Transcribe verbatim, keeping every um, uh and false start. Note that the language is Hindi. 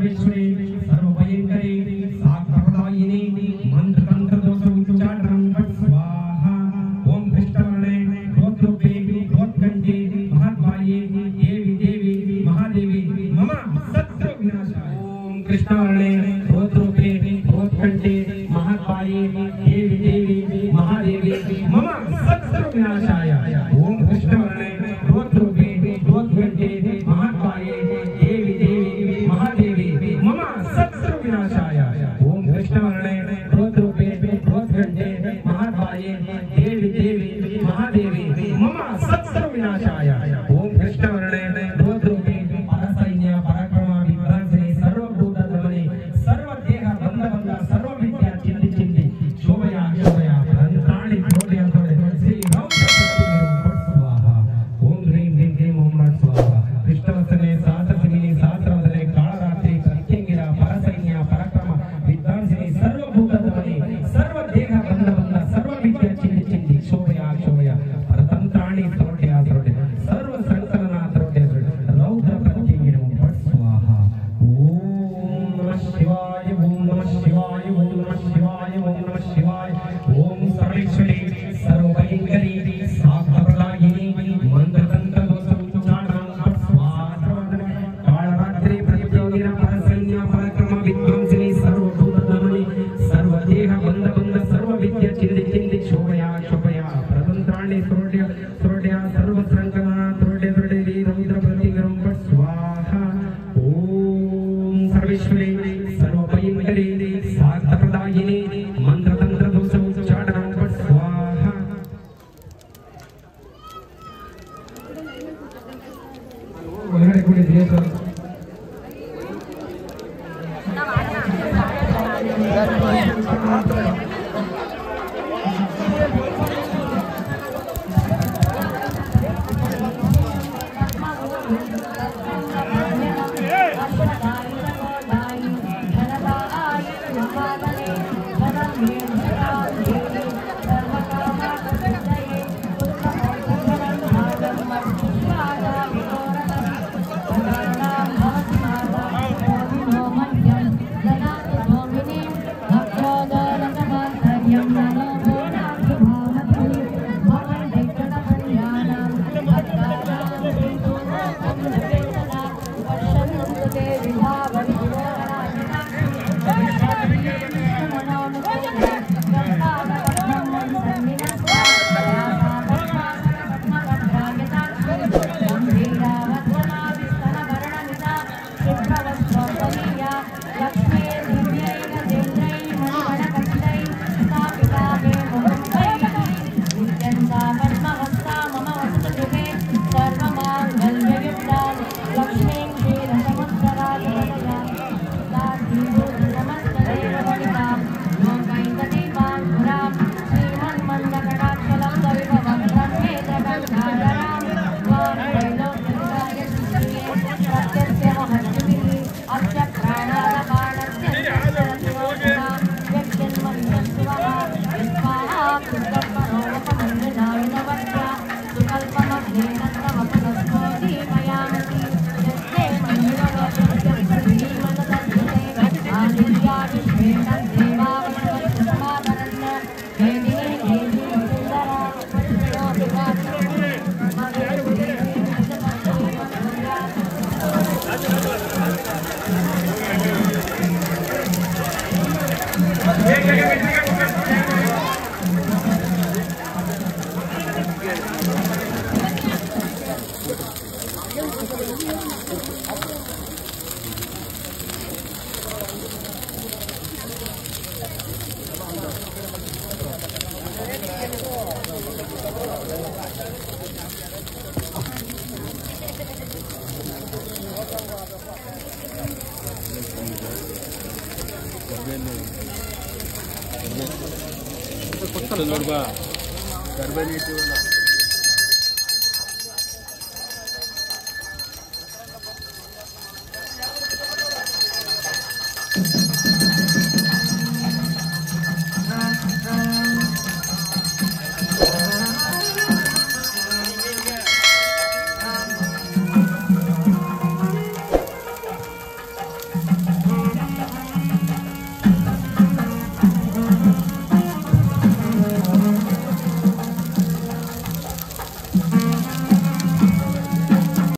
परमेश्वरी सर्वभयंकरी साक्षात्कारिणी मंत्र तंत्र दोषों उच्चारण पट स्वाहा ओम भ्रष्टवर्णे रोत्रोपे रोत्कंजे महात्माये देवी देवी महादेवी मम सत्र विनाशाय ओम कृष्णवर्णे रोत्रोपे रोत्कंजे महात्माये देवी देवी महादेवी मम सत्र विनाशाय ओम भ्रष्टवर्णे रोत्रोपे रोत्कंजे महात्माये Thank you.